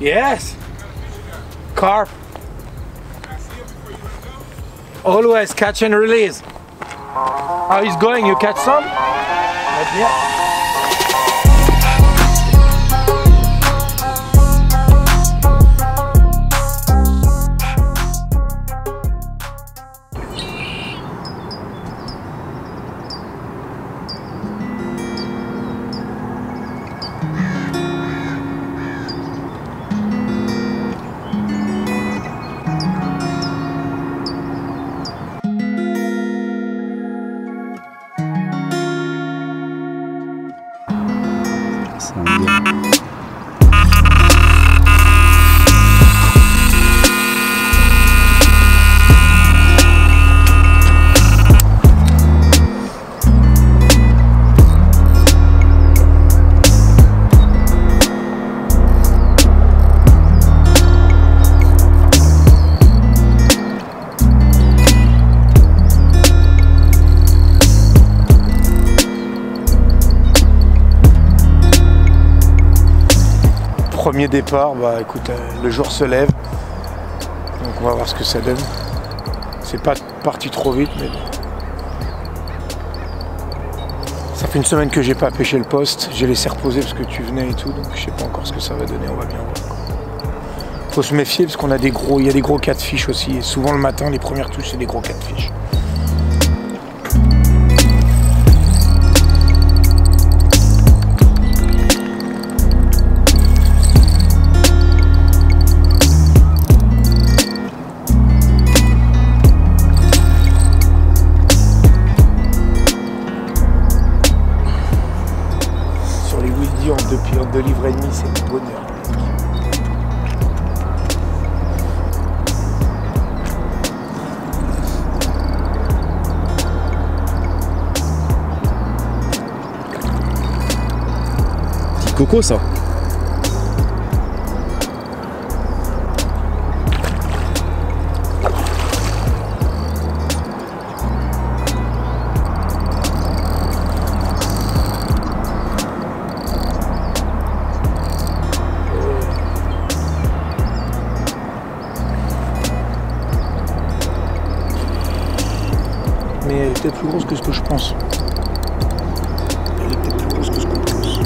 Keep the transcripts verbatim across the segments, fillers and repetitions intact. Yes. Carp. Always catch and release. How he's going? You catch some? But yeah. Premier départ, bah écoute, le jour se lève, donc on va voir ce que ça donne. C'est pas parti trop vite, mais ça fait une semaine que j'ai pas pêché le poste, j'ai laissé reposer parce que tu venais et tout, donc je sais pas encore ce que ça va donner, on va bien voir. Faut se méfier parce qu'on a des gros, il y a des gros cas de fiches aussi, et souvent le matin, les premières touches, c'est des gros cas de fiches. Deux livres et demi, c'est du bonheur. Petit coco, ça. Elle est peut-être plus grosse que ce que je pense. Elle est peut-être plus grosse que ce qu'on pense.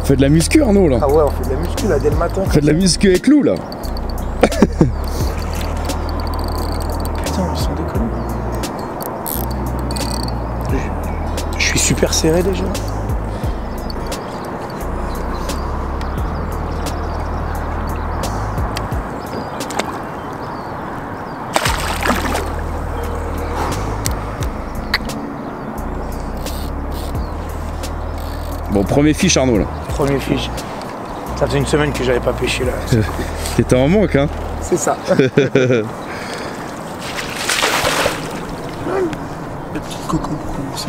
On fait de la muscu, Arnaud, là. Ah ouais, on fait de la muscu, là, dès le matin. On fait de la muscu avec Lou, là. Putain, mais sans déconner. Je suis super serré, déjà. Bon, premier fiche, Arnaud, là. Premier fiche. Ça faisait une semaine que j'avais pas pêché, là. T'étais en manque, hein. C'est ça. Le petit coco pour commencer.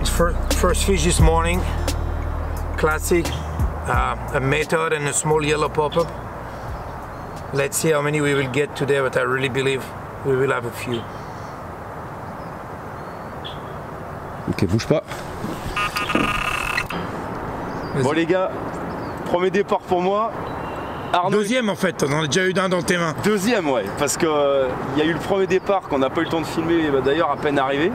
It's first, first fish this morning, classic, uh, a method and a small yellow pop-up. Let's see how many we will get today, but I really believe we will have a few. Ok, bouge pas. Bon les gars, premier départ pour moi. Arnaud... Deuxième en fait, on en a déjà eu d'un dans tes mains. Deuxième ouais, parce qu'il euh, y a eu le premier départ qu'on n'a pas eu le temps de filmer, bah, d'ailleurs à peine arrivé.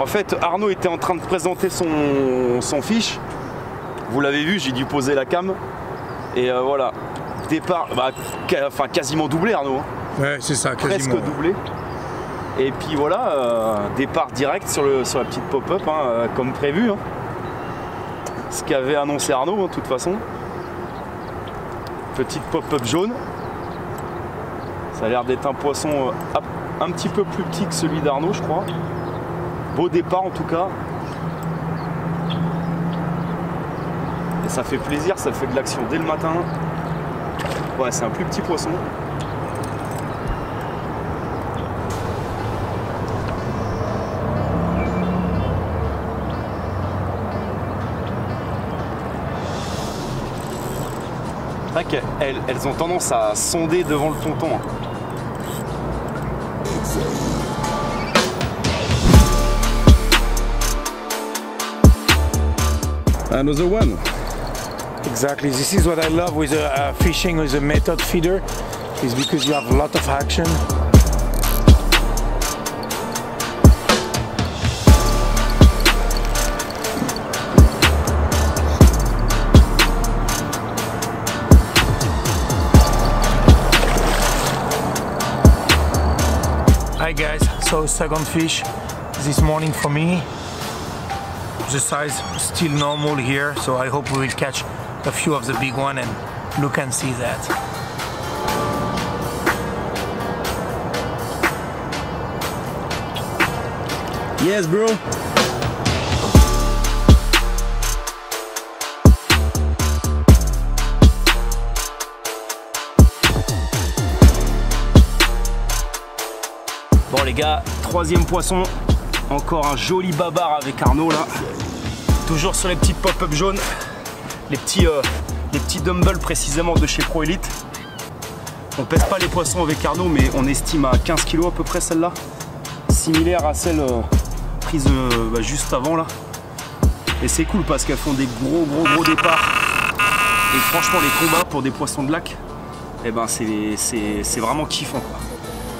En fait, Arnaud était en train de présenter son, son fiche. Vous l'avez vu, j'ai dû poser la cam. Et euh, voilà, départ, bah, ca, enfin quasiment doublé, Arnaud. Hein. Ouais, c'est ça, quasiment. Presque doublé. Et puis voilà, euh, départ direct sur, le, sur la petite pop-up, hein, euh, comme prévu. Hein. Ce qu'avait annoncé Arnaud, de hein, toute façon. Petite pop-up jaune. Ça a l'air d'être un poisson euh, un petit peu plus petit que celui d'Arnaud, je crois. Beau départ en tout cas. et ça fait plaisir, ça fait de l'action dès le matin. Ouais, c'est un plus petit poisson. C'est vrai qu'elles elles ont tendance à sonder devant le tonton. Another one. Exactly. This is what I love with a, uh, fishing with a method feeder, is because you have a lot of action. Hi guys, so second fish this morning for me. The size is still normal here, so I hope we will catch a few of the big one and look and see that. Yes, bro. Bon les gars, troisième poisson. Encore un joli babard avec Arnaud là. Toujours sur les petites pop-up jaunes, les petits, euh, les petits dumbbells précisément de chez Pro Elite. On pèse pas les poissons avec Arnaud, mais on estime à quinze kilos à peu près celle-là. Similaire à celle euh, prise euh, bah, juste avant là. Et c'est cool parce qu'elles font des gros gros gros départs. Et franchement les combats pour des poissons de lac, eh ben, c'est vraiment kiffant quoi.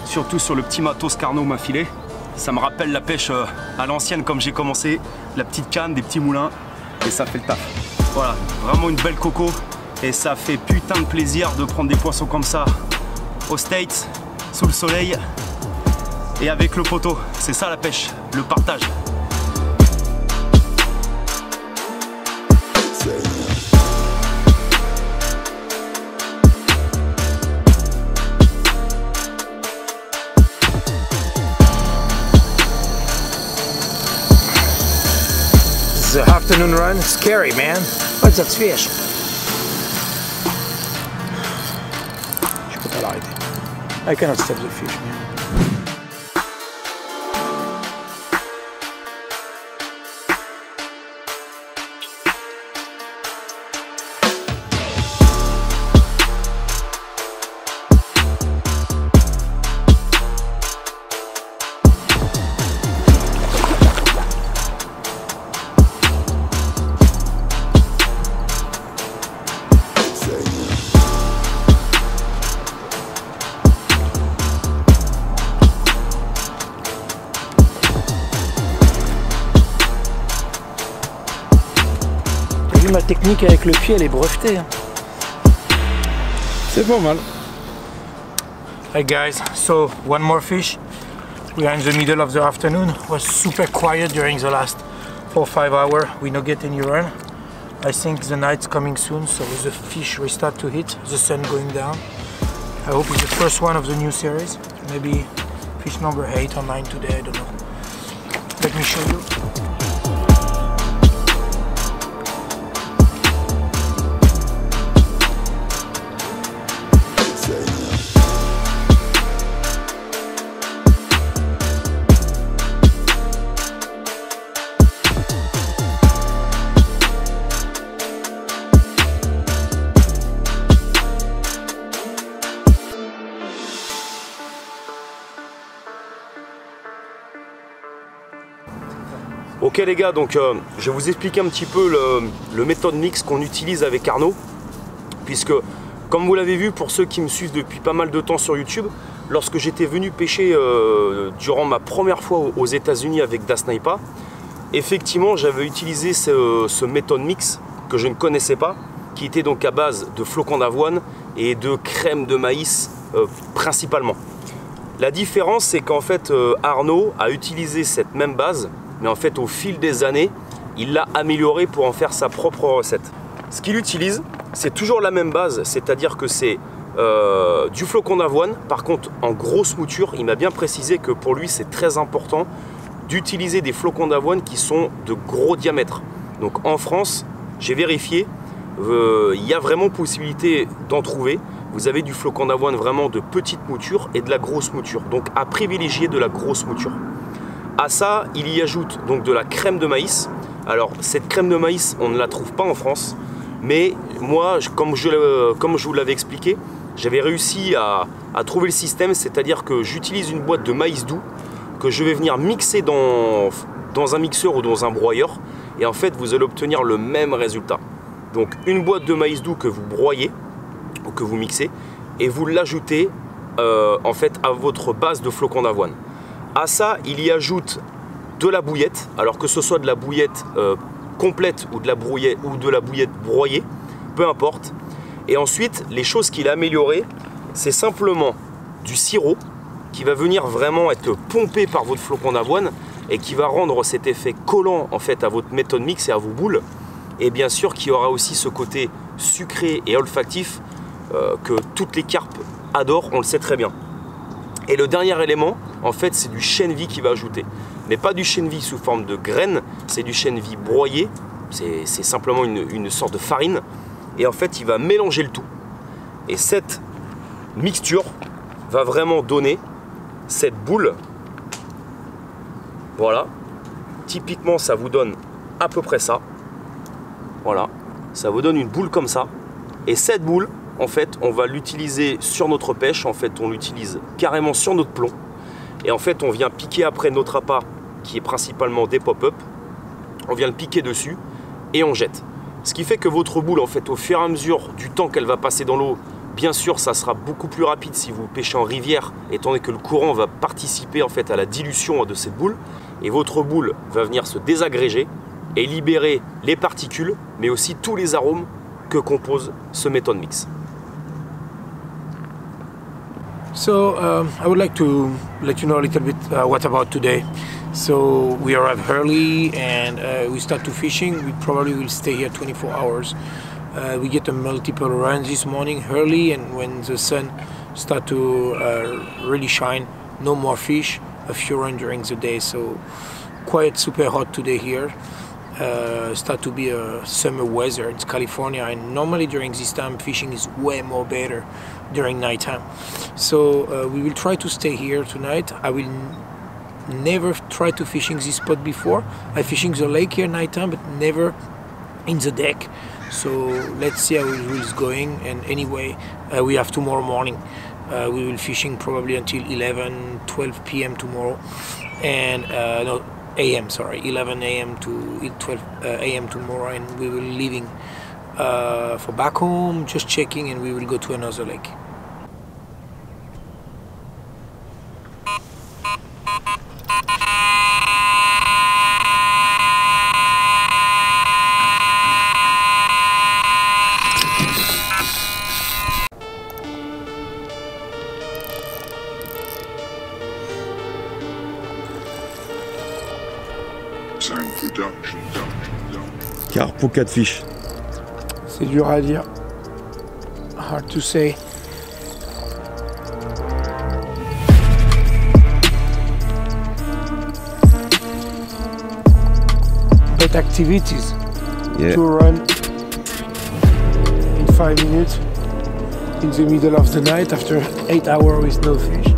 Surtout sur le petit matos qu'Arnaud m'a filé. Ça me rappelle la pêche à l'ancienne comme j'ai commencé, la petite canne, des petits moulins, et ça fait le taf. Voilà, vraiment une belle coco, et ça fait putain de plaisir de prendre des poissons comme ça, aux States, sous le soleil, et avec le poteau. C'est ça la pêche, le partage. The afternoon run, scary man. What's that fish? Je peux pas l'arrêter. I cannot stop the fish, man. Ma technique avec le pied elle est brevetée. C'est pas mal. Hey guys, so one more fish. We are in the middle of the afternoon. It was super quiet during the last four or five hours. We don't get any run. I think the night's coming soon, so the fish will start to hit, the sun going down. I hope it's the first one of the new series. Maybe fish number eight or nine today, I don't know. Let me show you. Ok les gars, donc euh, je vais vous expliquer un petit peu le, le méthode mix qu'on utilise avec Arnaud, puisque comme vous l'avez vu, pour ceux qui me suivent depuis pas mal de temps sur YouTube, lorsque j'étais venu pêcher euh, durant ma première fois aux États-Unis avec DaSniper, effectivement j'avais utilisé ce, ce méthode mix que je ne connaissais pas, qui était donc à base de flocons d'avoine et de crème de maïs euh, principalement. La différence c'est qu'en fait euh, Arnaud a utilisé cette même base, mais en fait au fil des années, il l'a amélioré pour en faire sa propre recette. Ce qu'il utilise, c'est toujours la même base, c'est-à-dire que c'est euh, du flocon d'avoine, par contre en grosse mouture. Il m'a bien précisé que pour lui c'est très important d'utiliser des flocons d'avoine qui sont de gros diamètre. Donc en France, j'ai vérifié, euh, y a vraiment possibilité d'en trouver. Vous avez du flocon d'avoine vraiment de petite mouture et de la grosse mouture. Donc à privilégier de la grosse mouture. À ça, il y ajoute donc de la crème de maïs. Alors cette crème de maïs, on ne la trouve pas en France. Mais moi, comme je, comme je vous l'avais expliqué, j'avais réussi à, à trouver le système. C'est-à-dire que j'utilise une boîte de maïs doux que je vais venir mixer dans, dans un mixeur ou dans un broyeur. Et en fait, vous allez obtenir le même résultat. Donc une boîte de maïs doux que vous broyez ou que vous mixez, et vous l'ajoutez euh, en fait à votre base de flocons d'avoine. À ça, il y ajoute de la bouillette, alors que ce soit de la bouillette euh, complète ou de la, brouillette, ou de la bouillette broyée, peu importe. Et ensuite, les choses qu'il a améliorées, c'est simplement du sirop qui va venir vraiment être pompé par votre flocon d'avoine et qui va rendre cet effet collant en fait à votre méthode mix et à vos boules. Et bien sûr, qui aura aussi ce côté sucré et olfactif euh, que toutes les carpes adorent, on le sait très bien. Et le dernier élément, en fait, c'est du chènevis qui va ajouter. Mais pas du chènevis sous forme de graines, c'est du chènevis broyé. C'est simplement une, une sorte de farine. Et en fait, il va mélanger le tout. Et cette mixture va vraiment donner cette boule. Voilà. Typiquement, ça vous donne à peu près ça. Voilà. Ça vous donne une boule comme ça. Et cette boule, en fait, on va l'utiliser sur notre pêche. En fait, on l'utilise carrément sur notre plomb. Et en fait, on vient piquer après notre appât, qui est principalement des pop-up. On vient le piquer dessus et on jette. Ce qui fait que votre boule, en fait, au fur et à mesure du temps qu'elle va passer dans l'eau, bien sûr, ça sera beaucoup plus rapide si vous pêchez en rivière, étant donné que le courant va participer en fait à la dilution de cette boule. Et votre boule va venir se désagréger et libérer les particules, mais aussi tous les arômes que compose ce méthode mix. So um, I would like to let you know a little bit uh, what about today. So we arrive early and uh, we start to fishing. We probably will stay here twenty-four hours. Uh, we get a multiple runs this morning early, and when the sun start to uh, really shine, no more fish, a few runs during the day. So quite super hot today here. Uh, start to be a summer weather. It's California, and normally during this time fishing is way more better during nighttime. So uh, we will try to stay here tonight. I will never try to fishing this spot before. I fishing the lake here nighttime, but never in the deck. So let's see how it is going. And anyway, uh, we have tomorrow morning. Uh, we will fishing probably until eleven, twelve p m tomorrow, and uh, no. A M sorry, eleven a m to twelve a m tomorrow, and we will leaving uh, for back home, just checking, and we will go to another lake. Carpe ou catfish? C'est dur à dire. Hard to say. But activities. Yeah. To run in five minutes in the middle of the night after eight hours with no fish.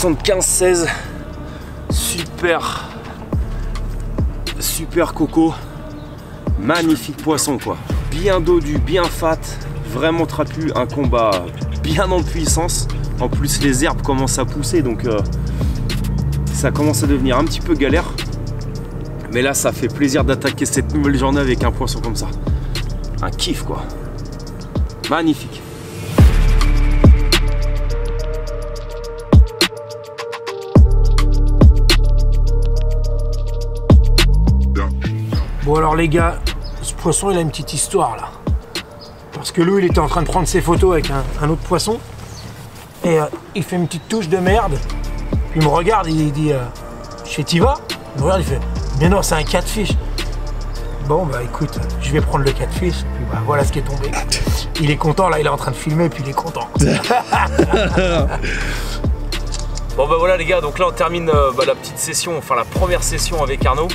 soixante-quinze seize, super super coco, magnifique poisson quoi, bien dodu, bien fat, vraiment trapu, un combat bien en puissance. En plus les herbes commencent à pousser, donc euh, ça commence à devenir un petit peu galère, mais là ça fait plaisir d'attaquer cette nouvelle journée avec un poisson comme ça, un kiff quoi, magnifique. Bon alors les gars, ce poisson il a une petite histoire là, parce que Lou il était en train de prendre ses photos avec un, un autre poisson et euh, il fait une petite touche de merde, il me regarde, il dit euh, je fais t'y vas, il me regarde, il fait mais non c'est un catfish. Bon bah écoute, je vais prendre le catfish, puis bah, voilà ce qui est tombé. Il est content là, il est en train de filmer puis il est content. Bon bah voilà les gars, donc là on termine euh, bah, la petite session, enfin la première session avec Arnaud.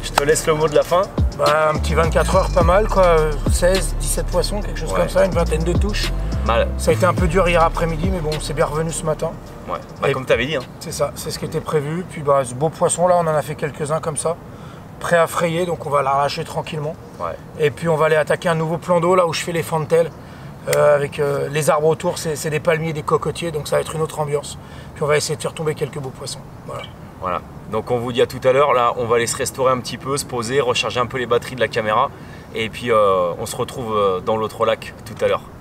Je te laisse le mot de la fin. Bah, un petit vingt-quatre heures pas mal quoi, seize, dix-sept poissons, quelque chose ouais. Comme ça, une vingtaine de touches. Mal. Ça a été un peu dur hier après-midi, mais bon, c'est bien revenu ce matin. Ouais, bah, comme t'avais dit. Hein. C'est ça, c'est ce qui était prévu. Puis bah, ce beau poisson là, on en a fait quelques-uns comme ça, prêt à frayer, donc on va l'arracher tranquillement. Ouais. Et puis on va aller attaquer un nouveau plan d'eau là où je fais les fantelles, euh, avec euh, les arbres autour, c'est des palmiers, des cocotiers, donc ça va être une autre ambiance. Puis on va essayer de faire tomber quelques beaux poissons. Voilà. Voilà, donc on vous dit à tout à l'heure, là on va aller se restaurer un petit peu, se poser, recharger un peu les batteries de la caméra et puis euh, on se retrouve dans l'autre lac tout à l'heure.